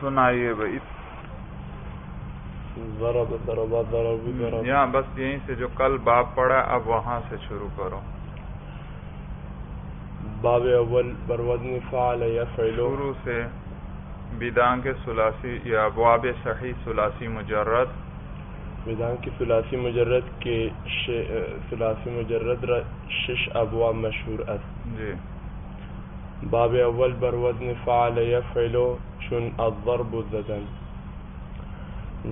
سنائیے بھائی. ضرب ضربہ ضرب ضرب یہاں بس یہیں سے جو کل باب پڑا اب وہاں سے شروع کرو. باب اول بروزن فعل یفعل شروع سے بیدان کے ثلاثی یا ابواب صحیح ثلاثی مجرد. بیدان کی ثلاثی مجرد کے ثلاثی مجرد را شش ابواب مشہور است. جی. باب اول بروزن فعل یفعل چون الضرب زدن.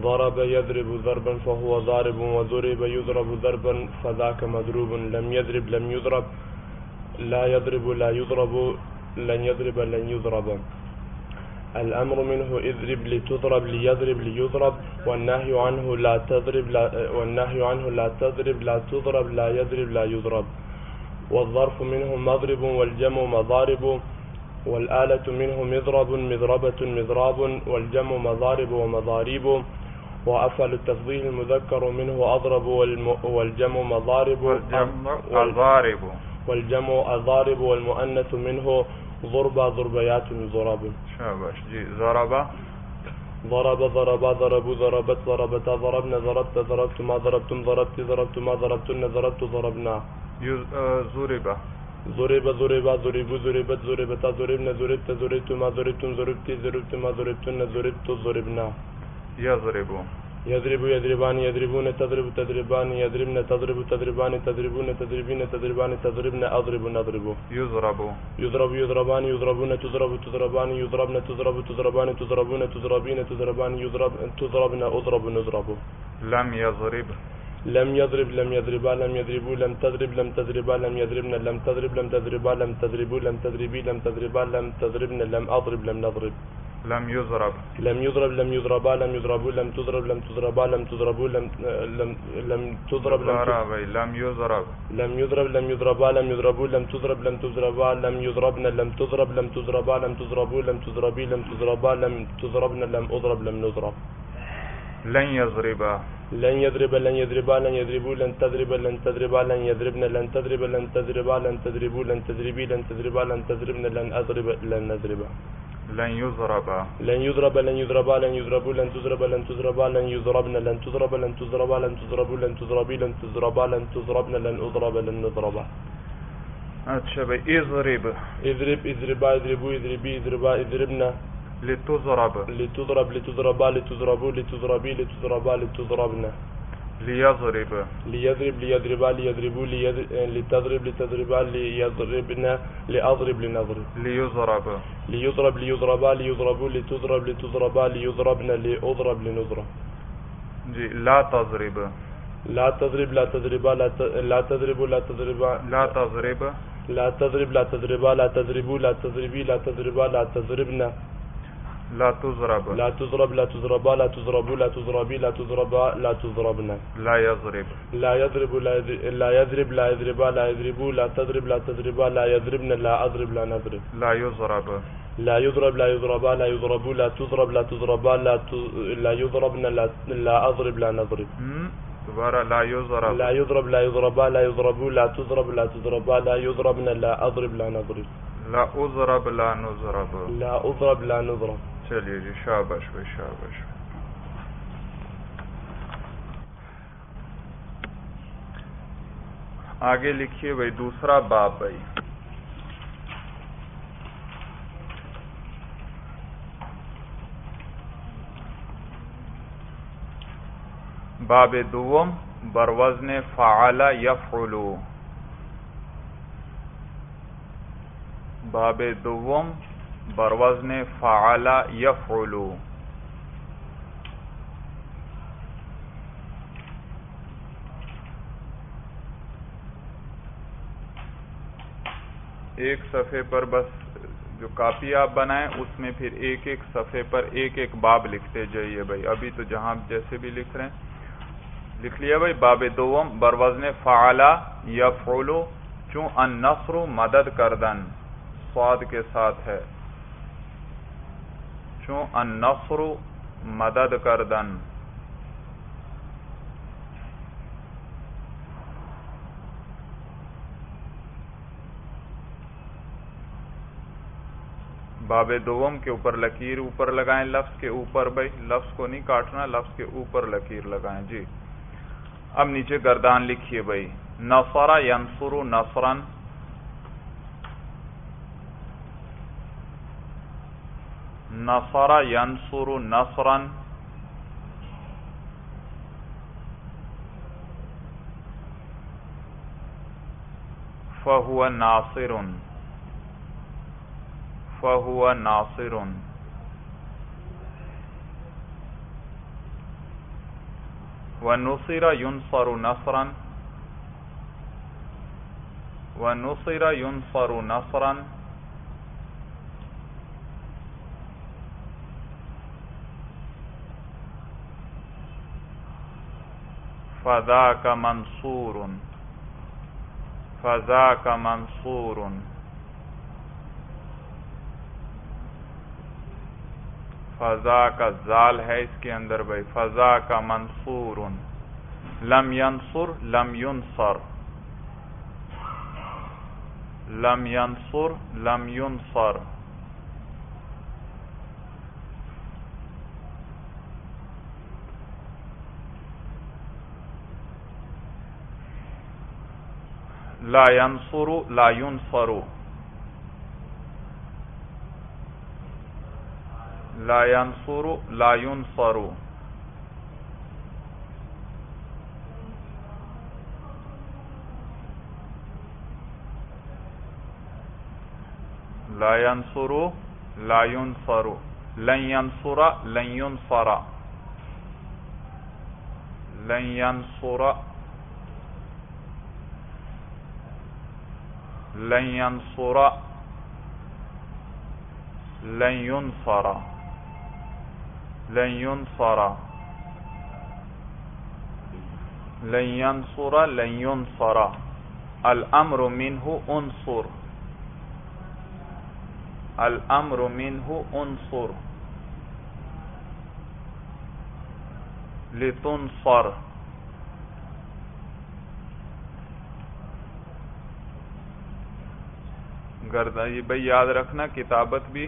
ضرب يضرب ضربا فهو ضارب وضرب يضرب ضربا فذاك مضروب. لم يضرب لم يضرب لا يضرب لا يضرب لن يضرب لن يضرب. الأمر منه اضرب لتضرب ليضرب ليضرب. والنهي عنه لا تضرب لا والنهي عنه لا تضرب لا تضرب لا يضرب لا يضرب. والظرف منه مضرب والجمع مضارب. والآلة منه مضرب مضربة مضراب والجمع مضارب ومضاريب. وأفعل التفضيل المذكر منه أضرب والجمع مضارب والجمع أضارب والمؤنث منه ضربة ضربيات ضرب. شاباش. جي. ضربة ضرب ضربا ضربوا ضربت ضربتا ضربنا ضربت ضربتما ضربتم ضربت ضربتما ضربتن ضربت ضربنا. ضربة ضرب ضرب ضرب ضربت ضربتا ضربنا ضربت ضربتما ضربتم ضربتي ضربتما ضربتن ضربت ضربنا. يضرب يضرب يضربان يضربون تضرب تضربان يضربن تضرب تضربان تضربون تضربين تضربان تضربن اضرب نضرب. يضرب يضرب يضربان يضربون تضرب تضربان يضربن تضرب تضربان تضربون تضربين تضربان يضرب تضربن اضرب نضرب. لم يضرب لم يضرب لم يضربا لم يضربوا لم تضرب لم تضربا لم يضربنا لم تضرب لم تضربا لم تضربوا لم تضربي لم تضربا لم تضربنا لم أضرب لم نضرب. لم يضرب لم يضرب لم يضربا لم يضربوا لم تضرب لم تضربا لم تضربوا لم تضرب لم يضرب لم يضرب لم يضربا لم يضربوا لم تضرب لم تضربا لم يضربنا لم تضرب لم تضربا لم تضربوا لم تضربي لم تضربا لم تضربنا لم أضرب لم نضرب. لن يضربا لن يضرب لن يضربا لن يضربوا لن تضرب لن تضربا لن يضربنا لن تضرب لن تضربا لن تضربوا لن تضربي لن تضربا لن تضربنا لن أضرب لن نضربا. لن يضرب لن يضرب لن يضربا لن يضربوا لن تضرب لن تضربا لن يضربنا لن تضرب لن تضربا لن تضربوا لن تضربي لن تضربا لن تضربنا لن أضرب لن نضربا. اچھا بھائی. اضرب اضرب اضربا اضربوا اضربي اضربا اضربنا. لتضرب لتضرب لتضربا لتضربوا لتضربي لتضربا لتضربنا. ليضرب ليضرب ليضربا ليضربوا لتضرب لتضربا ليضربنا لأضرب لنضرب. ليضرب ليضرب ليضربا ليضربوا لتضرب لتضربا ليضربنا لأضرب لنضرب. جی. لا تضرب لا تضرب لا تضربا لا تضرب لا تضربا لا تضرب لا تضرب لا تضربا لا تضربوا لا تضربي لا تضربا لا تضربنا. لا تضرب لا تضرب لا تضربا لا تضربوا لا تضربي لا تضربا لا تضربنا. لا يضرب لا يضرب لا يضرب لا يضربا لا يضربوا لا تضرب لا تضربا لا يضربنا لا أضرب لا نضرب. لا يضرب لا يضرب لا يضربا لا يضربوا لا تضرب لا تضربا لا يضربنا لا أضرب لا نضرب. دوبارہ. لا يضرب لا يضرب لا يضربا لا يضربوا لا تضرب لا تضربا لا يضربنا لا أضرب لا نضرب. لا أضرب لا نضرب لا أضرب لا نضرب. چلیے جی. شاباش بھائی شاباش. آگے لکھیے بھائی دوسرا باب. بھائی باب دوم بروزن فعل یفعلو. باب دوم بروزن فعل یفعلو. ایک صفحے پر بس جو کاپی آپ بنائیں اس میں پھر ایک ایک صفحے پر ایک ایک باب لکھتے جائیے بھائی. ابھی تو جہاں جیسے بھی لکھ رہے ہیں لکھ لیا بھائی. باب دوم بروزن فعل یفعلو چون النصر مدد کردن صاد کے ساتھ ہے. چون النصر مدد کردن. باب دوم کے اوپر لکیر اوپر لگائیں لفظ کے اوپر، بھائی لفظ کو نہیں کاٹنا، لفظ کے اوپر لکیر لگائیں جی. اب نیچے گردان لکھیے بھائی، نفرا ینفر نفرن، نفرا ینفر نفرن، فہو ناصر فہو ناصر. ونصر ينصر نصرا ونصر ينصر نصرا. فذاك منصور فذاك منصور. فضا کا زال ہے اس کے اندر بھائی، فضا کا منصور. لم ینصر لم ینصر لم ینصر لم ینصر. لا ینصر لا ینصر لا ینصر لا ینصر. لا ینصر لا ینصر. لن ینصر لن ینصر لن ینصر لن ینصر لن ینصر لن ينصر لن ينصر لن ينصر. الامر منه انصر الامر منه انصر. لتنصر گردائی بھائی، یاد رکھنا کتابت بھی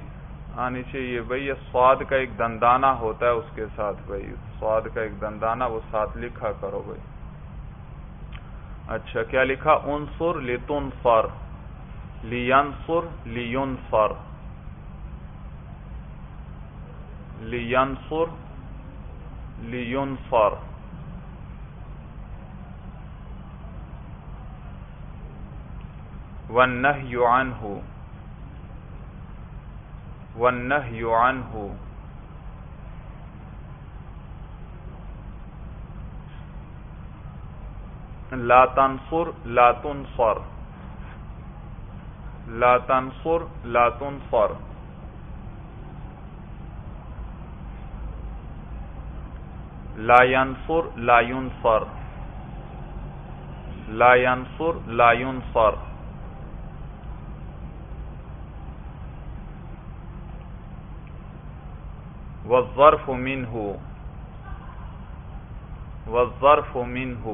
آنی چاہیے بھائی. سواد کا ایک دندانہ ہوتا ہے اس کے ساتھ بھائی، سواد کا ایک دندانہ وہ ساتھ لکھا کرو بھائی. اچھا کیا لکھا؟ انصر لتنصر لینصر لینصر لینصر لینصر. والنہی عنہ والنہی عنہ. لا تنصر لا تنصر لا تنصر لا تنصر. لا ینصر لا ینصر لا ینصر لا ینصر. والظرف منه والظرف منه.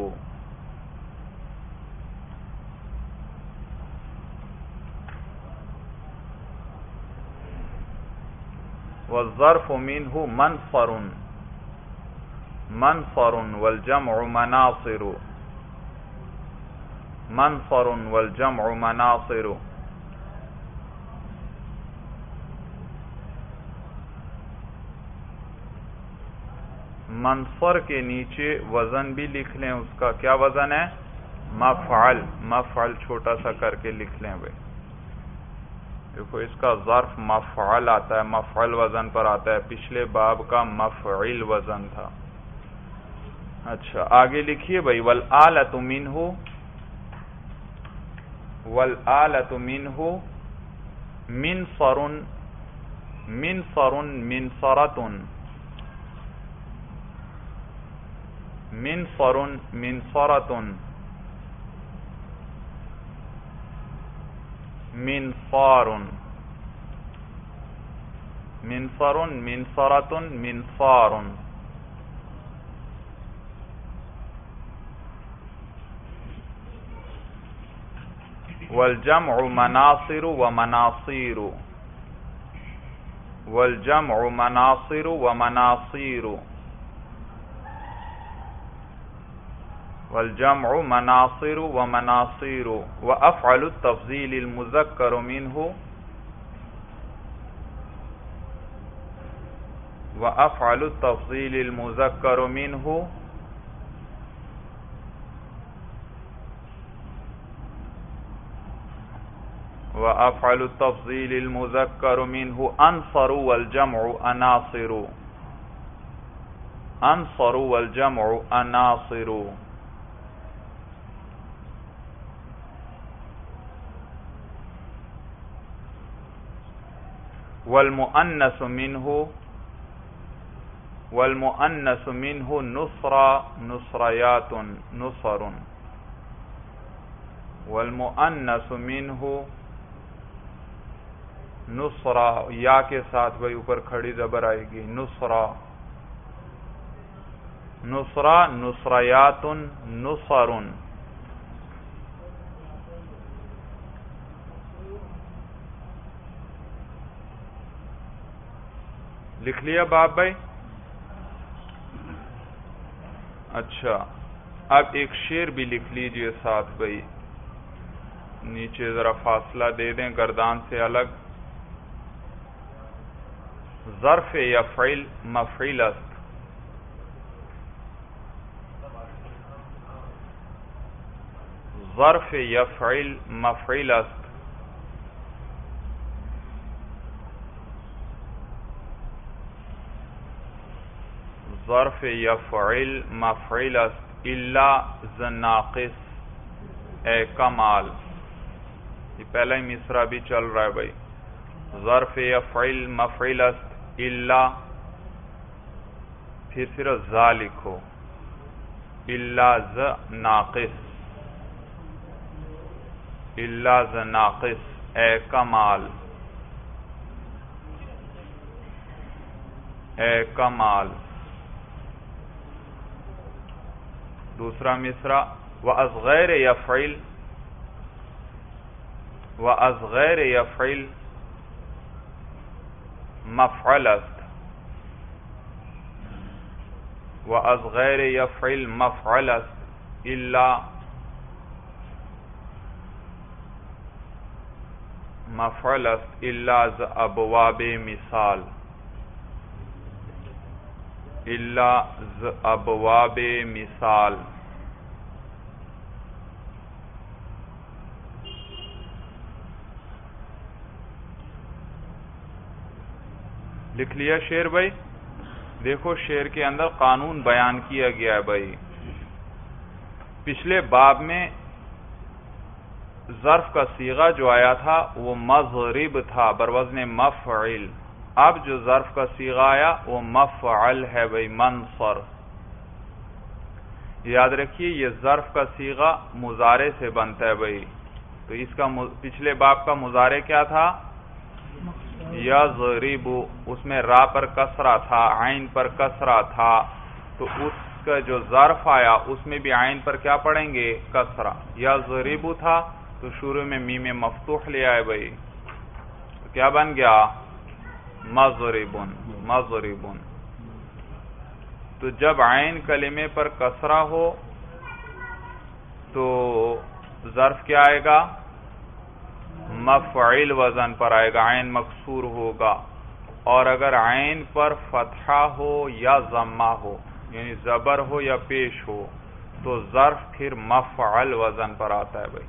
والظرف منه منفر منفر والجمع مناصر منفر والجمع مناصر. منصر کے نیچے وزن بھی لکھ لیں، اس کا کیا وزن ہے؟ مفعل، مفعل چھوٹا سا کر کے لکھ لیں بھائی. دیکھو اس کا ظرف مفعل آتا ہے، مفعل وزن پر آتا ہے، پچھلے باب کا مفعل وزن تھا. اچھا آگے لکھیے بھائی، والآلۃ منہ والآلۃ منہ. منصر منصر منصرۃن منصر منصرۃ. منصار منصر منصرۃ منصار. والجمع مناصر ومناصیر والجمع مناصر ومناصير، والجمع مناصر ومناصير، وأفعل التفضيل المذكر منه، وأفعل التفضيل المذكر منه وأفعل التفضيل المذكر منه أنصر والجمع أناصر، أنصر والجمع أناصر. والمؤنث منه، والمؤنث منه نصرى نصريات نصر، والمؤنث منه نصرا، یا کے ساتھ بھائی اوپر کھڑی زبر آئے گی، نصرا نصرا نصریات نصر. لکھ لیا باپ بھائی؟ اچھا اب ایک شعر بھی لکھ لیجئے ساتھ بھائی، نیچے ذرا فاصلہ دے دیں گردان سے الگ. ظرف یفعل مفعیل است، ظرف یفعل مفعیل است، ظرف یفعل مفعیل است. الا زناقص اے کمال، یہ پہلا ہی مصرع بھی چل رہا ہے بھائی. ظرف یفعل مفعیل است الا، پھر صرف ذا لکھو، الا زناقص، الا زناقص اے کمال، اے کمال. دوسرا مصرع وَأَصْغَيْرَ يَفْعِلْ، وَأَصْغَيْرَ يَفْعِلْ مفعل است، وَأَصْغَيْرَ يَفْعِلْ مفعل است. إِلَّا مفعل است، إِلَّا ذَ أَبْوَابِ مِثَال، الا ذ ابواب مثال. لکھ لیا شعر بھائی؟ دیکھو شعر کے اندر قانون بیان کیا گیا ہے بھائی. پچھلے باب میں ظرف کا صیغہ جو آیا تھا وہ مضرب تھا بروزن مفعل، اب جو ظرف کا صیغہ آیا وہ مفعل ہے بھائی، منصر. یاد رکھیے یہ ظرف کا صیغہ مضارع سے بنتا ہے بھائی، تو اس کا پچھلے باب کا مضارع کیا تھا؟ یضرب، اس میں را پر کسرہ تھا، عین پر کسرہ تھا، تو اس کا جو ظرف آیا اس میں بھی عین پر کیا پڑھیں گے؟ کسرہ. یضرب تھا تو شروع میں میم مفتوح لے آئے بھائی، تو کیا بن گیا؟ مضربن، مضربن. تو جب عین کلمے پر کسرہ ہو تو ظرف کیا آئے گا؟ مفعل وزن پر آئے گا، عین مکسور ہوگا. اور اگر عین پر فتحہ ہو یا ضمہ ہو، یعنی زبر ہو یا پیش ہو، تو ظرف پھر مفعل وزن پر آتا ہے بھائی،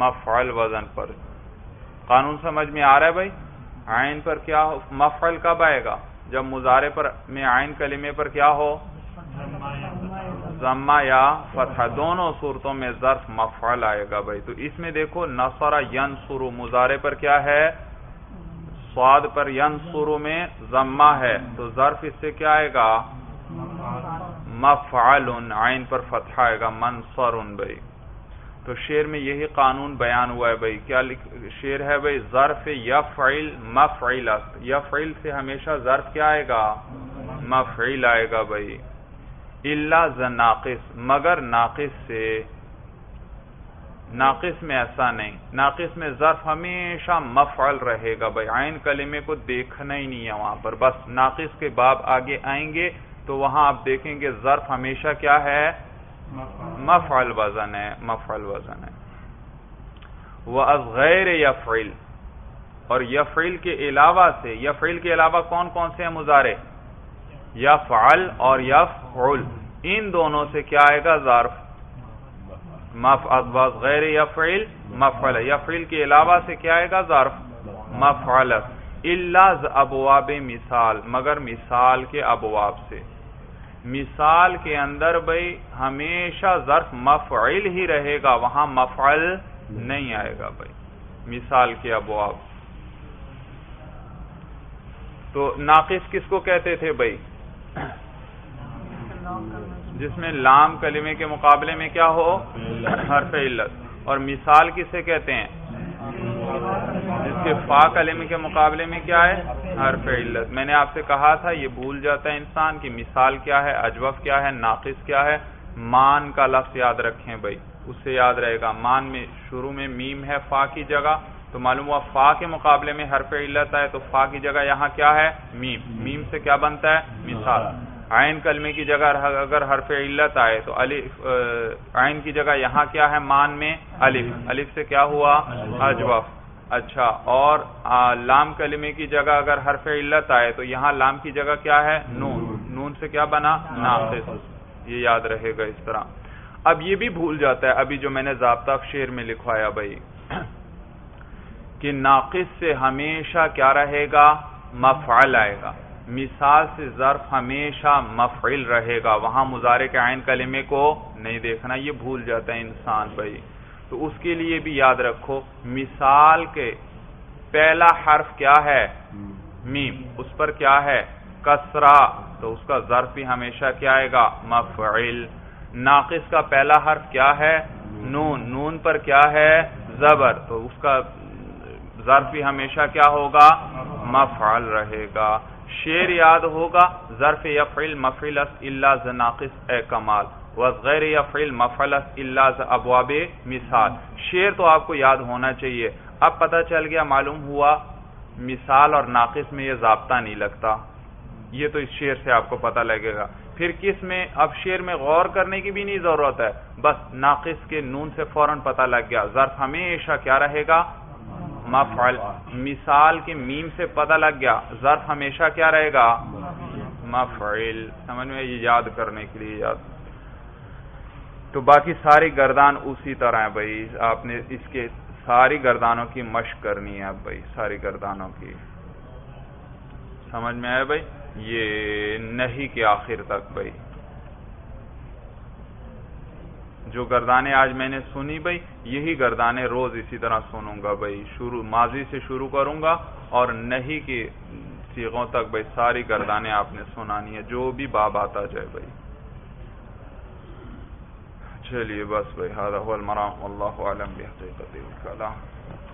مفعل وزن پر. قانون سمجھ میں آ رہا ہے بھائی؟ عین پر کیا ہو مفعل کب آئے گا؟ جب مضارع پر میں عین کلمے پر کیا ہو؟ ضمہ یا فتحہ، دونوں صورتوں میں ظرف مفعل آئے گا بھائی. تو اس میں دیکھو نصر ینصر، مضارع پر کیا ہے؟ صاد پر ینصر میں ضمہ ہے، تو ظرف اس سے کیا آئے گا؟ مفعل. عین پر فتحہ آئے گا، منصر بھائی. تو شعر میں یہی قانون بیان ہوا ہے بھائی. کیا شعر ہے بھائی؟ ظرف یفعل مفعل است، یفعل سے ہمیشہ ظرف کیا آئے گا؟ مفعل آئے گا بھائی. الا ذ ناقص، مگر ناقص سے، ناقص میں ایسا نہیں، ناقص میں ظرف ہمیشہ مفعل رہے گا بھائی، عین کلمے کو دیکھنا ہی نہیں ہے وہاں پر، بس ناقص کے باب آگے آئیں گے تو وہاں آپ دیکھیں گے ظرف ہمیشہ کیا ہے، مفعل وزن ہے، مفعل وزن ہے۔ وَأَذْ غَيْرِ يَفْعِل، اور یفعل کے علاوہ سے، یفعل کے علاوہ کون کون سے ہیں مضارع؟ یفعل اور یفعل، ان دونوں سے کیا آئے گا؟ ظرف۔ مفعل غیر یفعل مفعل، یفعل کے علاوہ سے کیا آئے گا؟ ظرف مفعل۔ الا ابواب مثال، مگر مثال کے ابواب سے، مثال کے اندر بھائی ہمیشہ ظرف مفعل ہی رہے گا، وہاں مفعل نہیں آئے گا بھائی مثال کے ابواب۔ تو ناقص کس کو کہتے تھے بھائی؟ جس میں لام کلمے کے مقابلے میں کیا ہو؟ حرف علت۔ اور مثال کسے کہتے ہیں؟ جس کے فا کلمے کے مقابلے میں کیا ہے؟ حرف علت۔ میں نے آپ سے کہا تھا یہ بھول جاتا ہے انسان کہ مثال کیا ہے، اجوف کیا ہے، ناقص کیا ہے۔ مان کا لفظ یاد رکھیں بھائی، اس سے یاد رہے گا، مان میں شروع میں میم ہے فا کی جگہ، تو معلوم ہوا فا کے مقابلے میں حرف علت ہے، تو فا کی جگہ یہاں کیا ہے؟ میم۔ میم سے کیا بنتا ہے؟ مثال۔ عین کلمے کی جگہ اگر حرف علت آئے تو الف، عین کی جگہ یہاں کیا ہے؟ مان میں الف، الف سے کیا ہوا؟ اجوف۔ اچھا، اور لام کلمے کی جگہ اگر حرف علت آئے تو یہاں لام کی جگہ کیا ہے؟ نون، نون سے کیا بنا؟ ناقص۔ یہ یاد رہے گا اس طرح۔ اب یہ بھی بھول جاتا ہے ابھی جو میں نے ضابطہ شعر میں لکھوایا بھائی کہ ناقص سے ہمیشہ کیا رہے گا؟ مفعل آئے گا، مثال سے ظرف ہمیشہ مفعل رہے گا، وہاں مضارع کے عین کلمے کو نہیں دیکھنا، یہ بھول جاتا ہے انسان بھائی۔ تو اس کے لیے بھی یاد رکھو مثال کے پہلا حرف کیا ہے؟ میم، اس پر کیا ہے؟ کسرہ، تو اس کا ظرف بھی ہمیشہ کیا آئے گا؟ مفعل۔ ناقص کا پہلا حرف کیا ہے؟ نون، نون پر کیا ہے؟ زبر، تو اس کا ظرف بھی ہمیشہ کیا ہوگا؟ مفعل رہے گا۔ شعر یاد ہوگا، ظرف یفعل مفعل الا ز ناقص اے کمال، وغیر یفعل مفعل الا ز ابواب مثال۔ شعر تو آپ کو یاد ہونا چاہیے۔ اب پتہ چل گیا، معلوم ہوا مثال اور ناقص میں یہ ضابطہ نہیں لگتا، یہ تو اس شعر سے آپ کو پتہ لگے گا۔ پھر کس میں؟ اب شعر میں غور کرنے کی بھی نہیں ضرورت ہے، بس ناقص کے نون سے فوراً پتہ لگ گیا، ظرف ہمیشہ کیا رہے گا؟ مفعل۔ مثال کے میم سے پتہ لگ گیا، ظرف ہمیشہ کیا رہے گا؟ مفعل۔ سمجھ میں؟ یہ یاد کرنے کے لیے یاد۔ تو باقی ساری گردان اسی طرح ہے بھائی، آپ نے اس کے ساری گردانوں کی مشق کرنی ہے اب بھائی، ساری گردانوں کی۔ سمجھ میں آئے بھائی؟ یہ نہیں کے آخر تک بھائی جو گردانیں آج میں نے سنی بھائی، یہی گردانیں روز اسی طرح سنوں گا بھائی، شروع ماضی سے شروع کروں گا اور نہیں کے صیغوں تک بھائی ساری گردانیں آپ نے سنانی ہے، جو بھی باب آتا جائے بھائی۔ چلیے بس بھائی، هذا هو المرام، والله اعلم بحقیقت الکلام۔